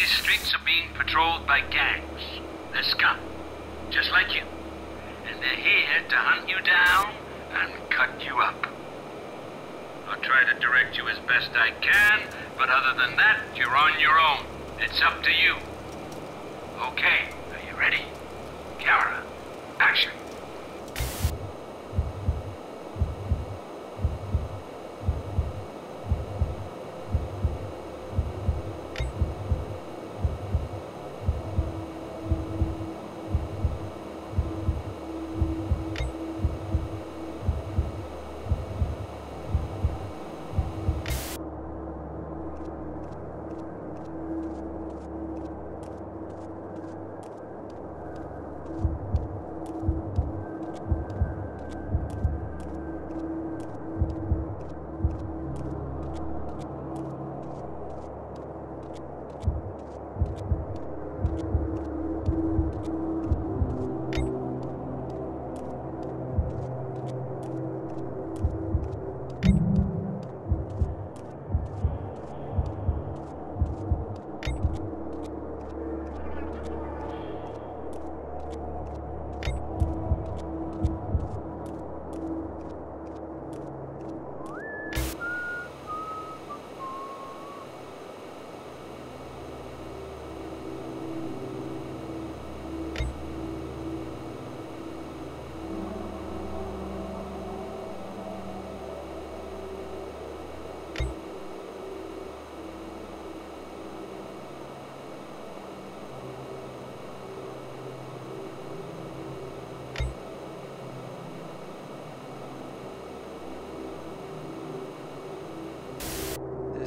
These streets are being patrolled by gangs. They're scum, just like you. And they're here to hunt you down and cut you up. I'll try to direct you as best I can, but other than that, you're on your own. It's up to you. Okay, are you ready? Camera, action.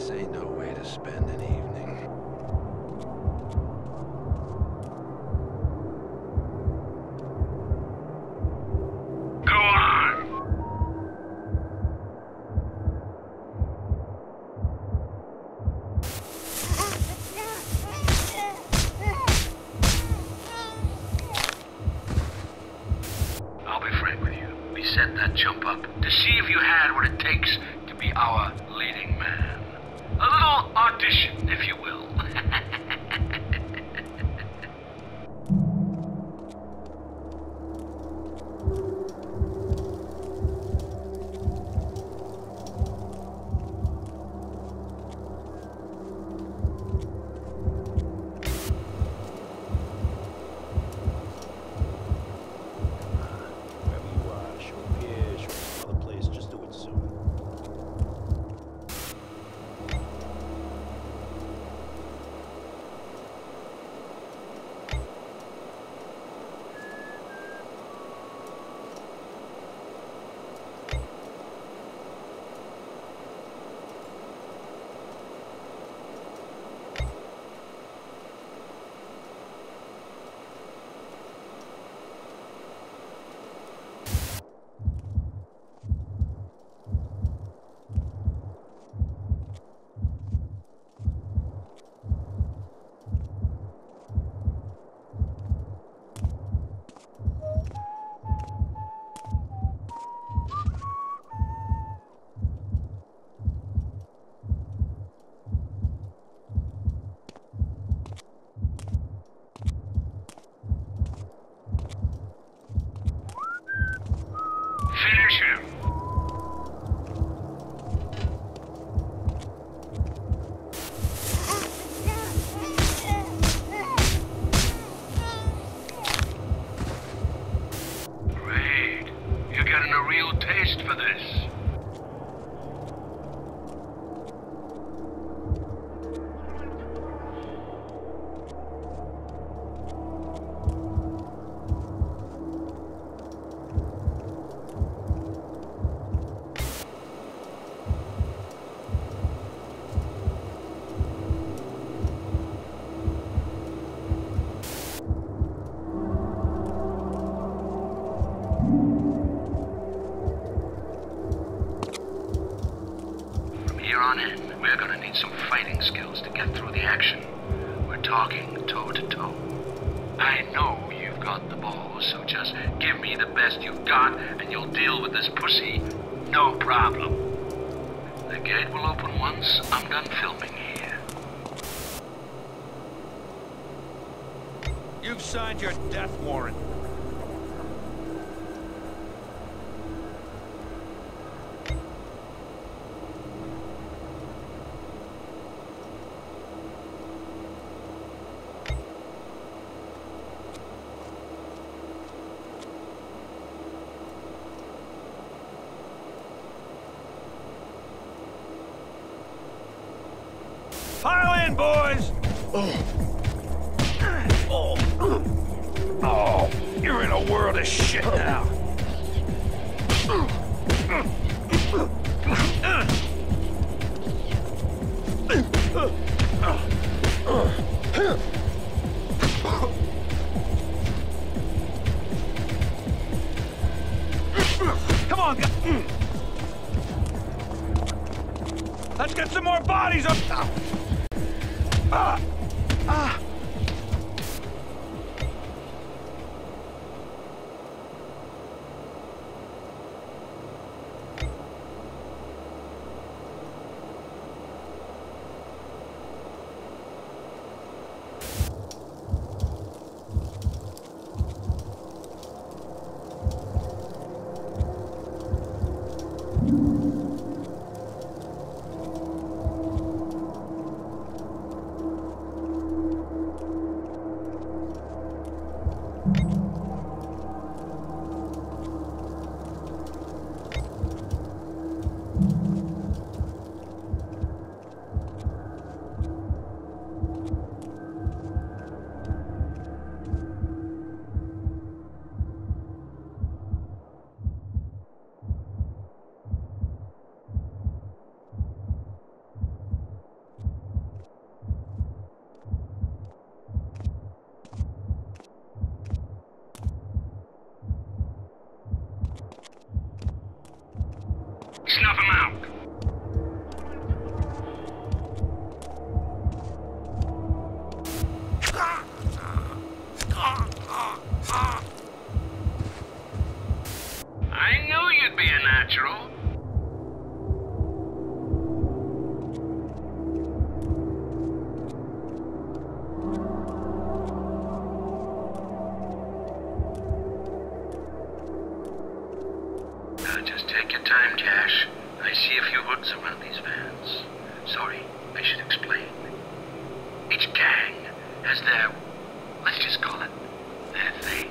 Ain't no way to spend an evening. Go on! I'll be frank with you. We set that jump up to see if you had what it takes to be our leading man. A little audition, if you will. We're gonna need some fighting skills to get through the action. We're talking toe-to-toe. I know you've got the balls, so just give me the best you've got and you'll deal with this pussy. No problem. The gate will open once I'm done filming here. You've signed your death warrant. Pile in, boys! Oh, you're in a world of shit now. Come on, let's get some more bodies up. Snuff him out. I knew you'd be a natural. Take your time, Cash. I see a few hooks around these vans. Sorry, I should explain. Each gang has their, let's just call it, their thing.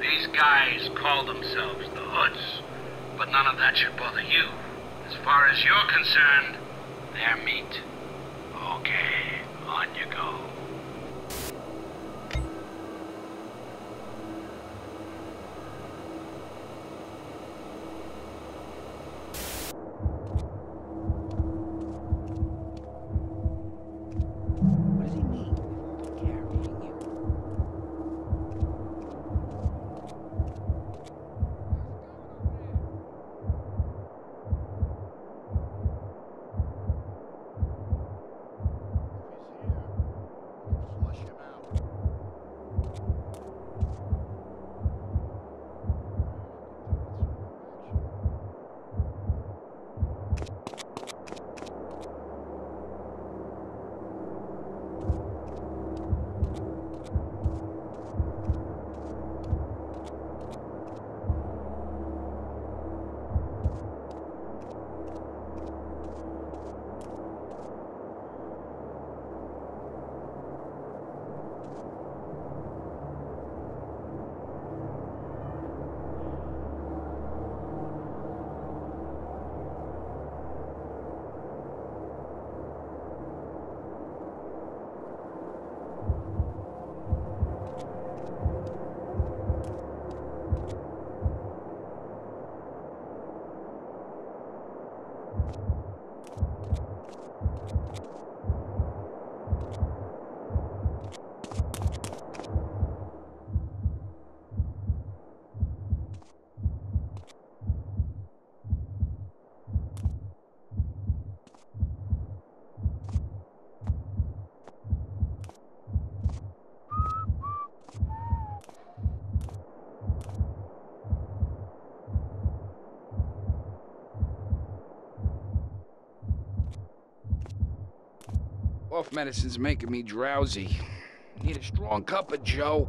These guys call themselves the Hoods, but none of that should bother you. As far as you're concerned, they're meat. Okay, on you go. Cough medicine's making me drowsy. Need a strong cup of Joe.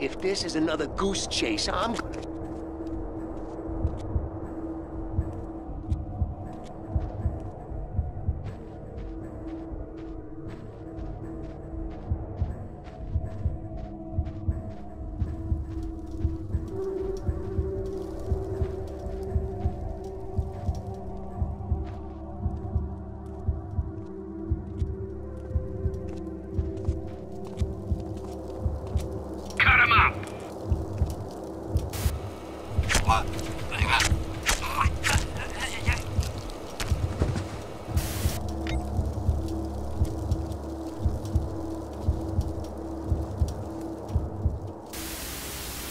If this is another goose chase, I'm... What?